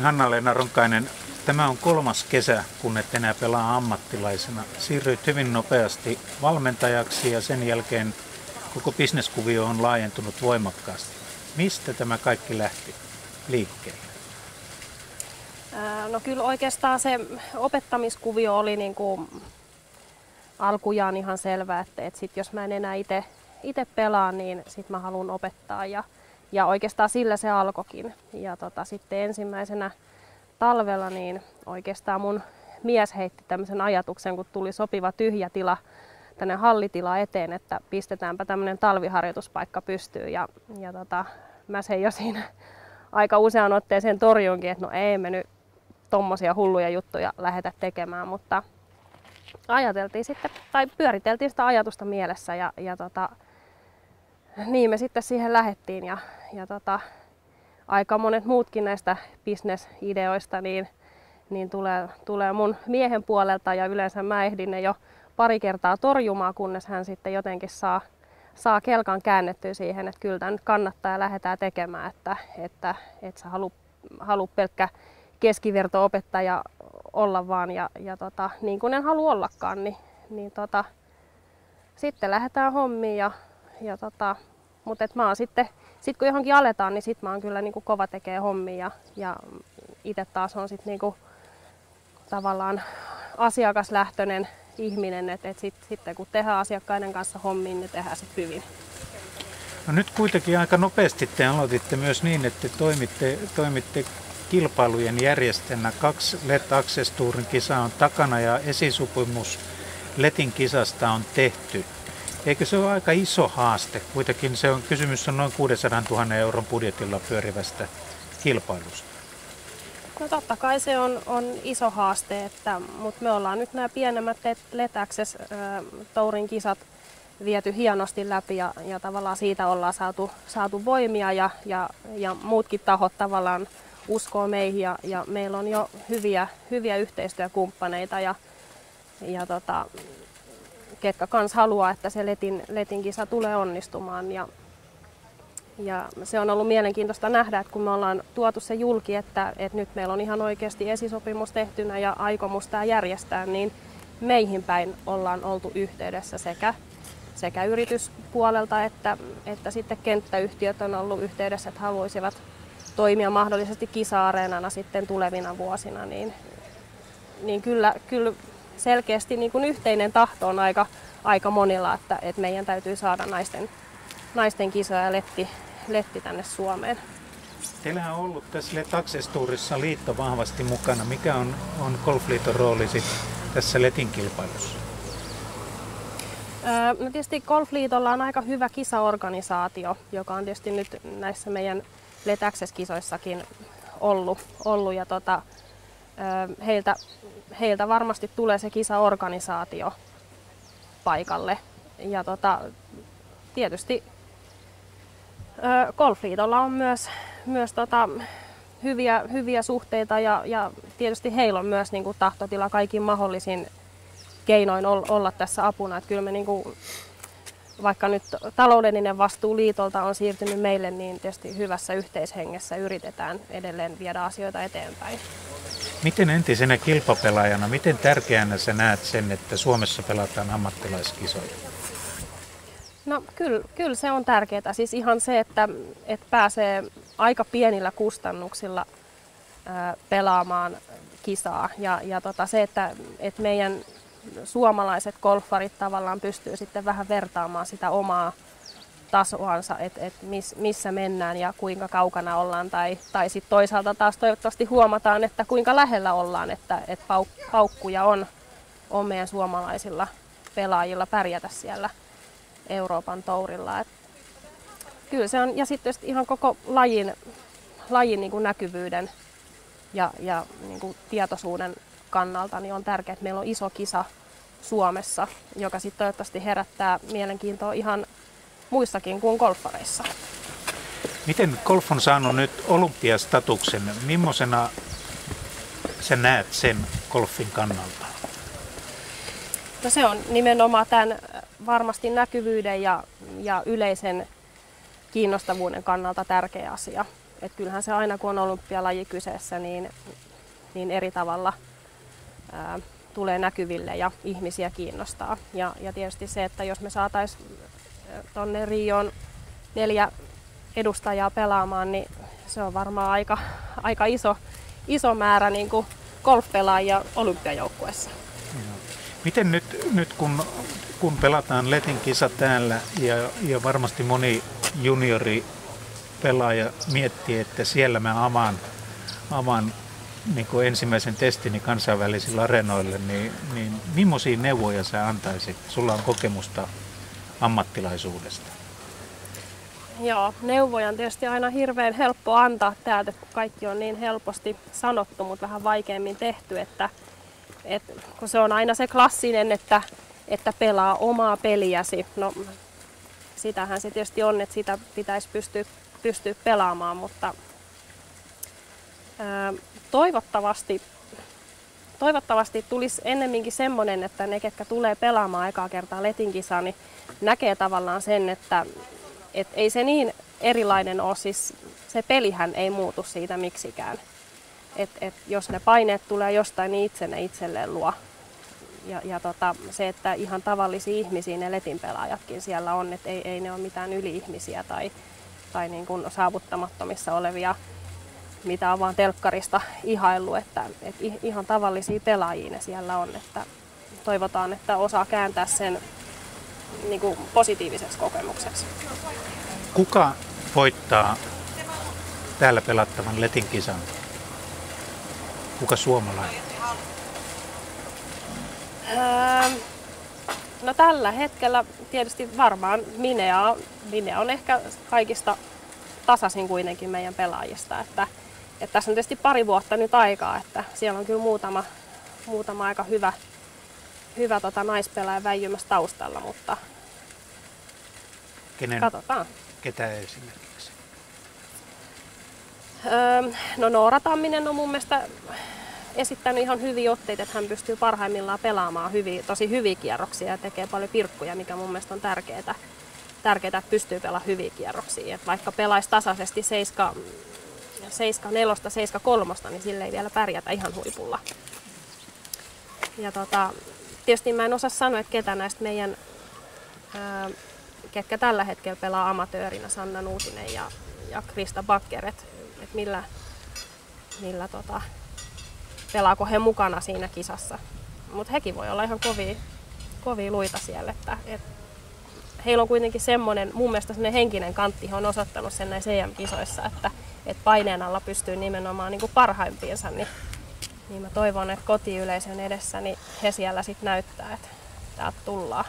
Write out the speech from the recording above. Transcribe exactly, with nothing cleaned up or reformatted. Hanna-Leena Ronkainen, tämä on kolmas kesä, kun et enää pelaa ammattilaisena. Siirryit hyvin nopeasti valmentajaksi ja sen jälkeen koko bisneskuvio on laajentunut voimakkaasti. Mistä tämä kaikki lähti liikkeelle? No kyllä oikeastaan se opettamiskuvio oli niin kuin alkujaan ihan selvä, että, että sit jos mä en enää ite, ite pelaa, niin sit mä haluan opettaa. Ja Ja oikeastaan sillä se alkoikin. Ja tota, sitten ensimmäisenä talvella niin oikeastaan mun mies heitti tämmöisen ajatuksen, kun tuli sopiva tyhjä tila tänne hallitila eteen, että pistetäänpä tämmöinen talviharjoituspaikka pystyyn. Ja, ja tota, mä sen jo siinä aika usean otteeseen torjuinkin, että no ei me nyt tommosia hulluja juttuja lähdetä tekemään, mutta ajateltiin sitten, tai pyöriteltiin sitä ajatusta mielessä ja, ja tota, niin me sitten siihen lähdettiin ja, ja tota, aika monet muutkin näistä bisnesideoista niin, niin tulee, tulee mun miehen puolelta ja yleensä mä ehdin ne jo pari kertaa torjumaan, kunnes hän sitten jotenkin saa, saa kelkan käännettyä siihen, että kyllä tämä nyt kannattaa ja lähdetään tekemään, että, että et sä halu, halu pelkkä keskiverto-opettaja olla vaan ja, ja tota, niin kuin en halua ollakaan, niin, niin tota, sitten lähdetään hommiin. Ja, Ja tota, mut et mä oon sitten, sit kun johonkin aletaan, niin sit mä oon kyllä niinku kova tekee hommia ja, ja itse taas on sit niinku tavallaan asiakaslähtöinen ihminen, että et sit, sitten kun tehdään asiakkaiden kanssa hommia, niin tehdään sit hyvin. No nyt kuitenkin aika nopeasti te aloititte myös niin, että toimitte, toimitte kilpailujen järjestäjänä. Kaksi L E T Access Tourin kisaa on takana ja esisopimus L E Tin kisasta on tehty. Eikö se ole aika iso haaste? Kuitenkin se on, kysymys on noin kuudensadantuhannen euron budjetilla pyörivästä kilpailusta. No totta kai se on, on iso haaste, että, mutta me ollaan nyt nämä pienemmät L E T Access Tourin kisat viety hienosti läpi ja, ja tavallaan siitä ollaan saatu, saatu voimia ja, ja, ja muutkin tahot tavallaan uskoo meihin ja, ja meillä on jo hyviä, hyviä yhteistyökumppaneita ja, ja tota, ketkä kans haluaa, että se LETin, LETin kisa tulee onnistumaan. Ja, ja se on ollut mielenkiintoista nähdä, että kun me ollaan tuotu se julki, että, että nyt meillä on ihan oikeasti esisopimus tehtynä ja aikomus tämä järjestää, niin meihin päin ollaan oltu yhteydessä sekä, sekä yrityspuolelta että, että sitten kenttäyhtiöt on ollut yhteydessä, että haluaisivat toimia mahdollisesti kisa-areenana sitten tulevina vuosina. Niin, niin kyllä, kyllä selkeästi niin kuin yhteinen tahto on aika, aika monilla, että, että meidän täytyy saada naisten, naisten kisoja ja letti, letti tänne Suomeen. Teillähän on ollut tässä L E T Access Tourissa liitto vahvasti mukana. Mikä on, on Golfliiton rooli tässä LETin kilpailussa? Öö, no tietysti Golfliitolla on aika hyvä kisaorganisaatio, joka on tietysti nyt näissä meidän L E T Access-kisoissakin ollut. ollut ja tota, Heiltä, heiltä varmasti tulee se kisaorganisaatio paikalle. Ja tota, tietysti Golfliitolla on myös, myös tota, hyviä, hyviä suhteita ja, ja tietysti heillä on myös niin kuin, tahtotila kaikin mahdollisin keinoin olla tässä apuna. Et kyllä me, niin kuin, vaikka nyt taloudellinen vastuu liitolta on siirtynyt meille, niin tietysti hyvässä yhteishengessä yritetään edelleen viedä asioita eteenpäin. Miten entisenä kilpapelaajana, miten tärkeänä sä näet sen, että Suomessa pelataan ammattilaiskisoja? No kyllä, kyllä se on tärkeää. Siis ihan se, että, että pääsee aika pienillä kustannuksilla äh, pelaamaan kisaa. Ja, ja tota, se, että, että meidän suomalaiset golfarit tavallaan pystyy sitten vähän vertaamaan sitä omaa tasoansa, että et miss, missä mennään ja kuinka kaukana ollaan tai, tai sitten toisaalta taas toivottavasti huomataan, että kuinka lähellä ollaan, että et pauk, paukkuja on, on meidän suomalaisilla pelaajilla pärjätä siellä Euroopan tourilla. Et kyllä se on, ja sitten ihan koko lajin, lajin niin kuin näkyvyyden ja, ja niin kuin tietoisuuden kannalta niin on tärkeää, että meillä on iso kisa Suomessa, joka sitten toivottavasti herättää mielenkiintoa ihan muissakin kuin golfareissa. Miten golf on saanut nyt olympiastatuksen? Millaisena sä näet sen golfin kannalta? No se on nimenomaan tämän varmasti näkyvyyden ja, ja yleisen kiinnostavuuden kannalta tärkeä asia. Et kyllähän se aina kun on olympialaji kyseessä, niin, niin eri tavalla ää, tulee näkyville ja ihmisiä kiinnostaa. Ja, ja tietysti se, että jos me saataisiin tuonne Rioon neljä edustajaa pelaamaan, niin se on varmaan aika, aika iso, iso määrä niin kuin golfpelaajia olympiajoukkuessa. Miten nyt, nyt kun, kun pelataan Letin kisa täällä ja, ja varmasti moni juniori pelaaja miettii, että siellä mä avaan, avaan niin kuin ensimmäisen testini kansainvälisillä areenoilla, niin, niin millaisia neuvoja sä antaisit? Sulla on kokemusta ammattilaisuudesta. Joo, neuvoja on tietysti aina hirveän helppo antaa täältä, kun kaikki on niin helposti sanottu, mutta vähän vaikeammin tehty, että et, kun se on aina se klassinen, että, että pelaa omaa peliäsi. No, sitähän se tietysti on, että sitä pitäisi pystyä, pystyä pelaamaan, mutta ää, toivottavasti, toivottavasti tulisi ennemminkin semmoinen, että ne, ketkä tulee pelaamaan ekaa kertaa Letin kisaa, niin näkee tavallaan sen, että et ei se niin erilainen ole, siis se pelihän ei muutu siitä miksikään. Et, et jos ne paineet tulee jostain, niin itse ne itselleen luo. Ja, ja tota, se, että ihan tavallisia ihmisiä ne Letin pelaajatkin siellä on, että ei, ei ne ole mitään yli-ihmisiä tai, tai niin kuin saavuttamattomissa olevia, mitä on vaan telkkarista ihaillu, että et ihan tavallisia pelaajia ne siellä on. Että toivotaan, että osaa kääntää sen niin kuin positiiviseksi kokemukseksi. Kuka voittaa täällä pelattavan Letin kisan? Kuka suomalainen? Öö, no tällä hetkellä tietysti varmaan Minea, Minea on ehkä kaikista tasaisin kuitenkin meidän pelaajista. Että, että tässä on tietysti pari vuotta nyt aikaa, että siellä on kyllä muutama, muutama aika hyvä, hyvä tota, naispelaaja väijymässä taustalla, mutta kenen, katsotaan. Ketä esimerkiksi? Öö, no Noora Tamminen on mun mielestä esittänyt ihan hyviä otteita, että hän pystyy parhaimmillaan pelaamaan hyviä, tosi hyviä kierroksia ja tekee paljon pirkkuja, mikä mun mielestä on tärkeää, tärkeää että pystyy pelaamaan hyviä kierroksia. Et vaikka pelaisi tasaisesti seitsemän neljä, seitsemän kolme, niin sille ei vielä pärjätä ihan huipulla. Ja tota, tietysti mä en osaa sanoa, että ketä näistä meidän, ää, ketkä tällä hetkellä pelaa amatöörinä, Sanna Nuutinen ja, ja Krista Bakker, että et millä, millä tota, pelaako he mukana siinä kisassa. Mutta hekin voi olla ihan kovia, kovia luita siellä. Että, et heillä on kuitenkin semmoinen, mun mielestä semmoinen henkinen kantti, he on osoittanut sen näissä E M-kisoissa, että et paineen alla pystyy nimenomaan niin kuin parhaimpiinsa. Niin, niin mä toivon, että kotiyleisön edessä niin he siellä sit näyttää, että täältä tullaan.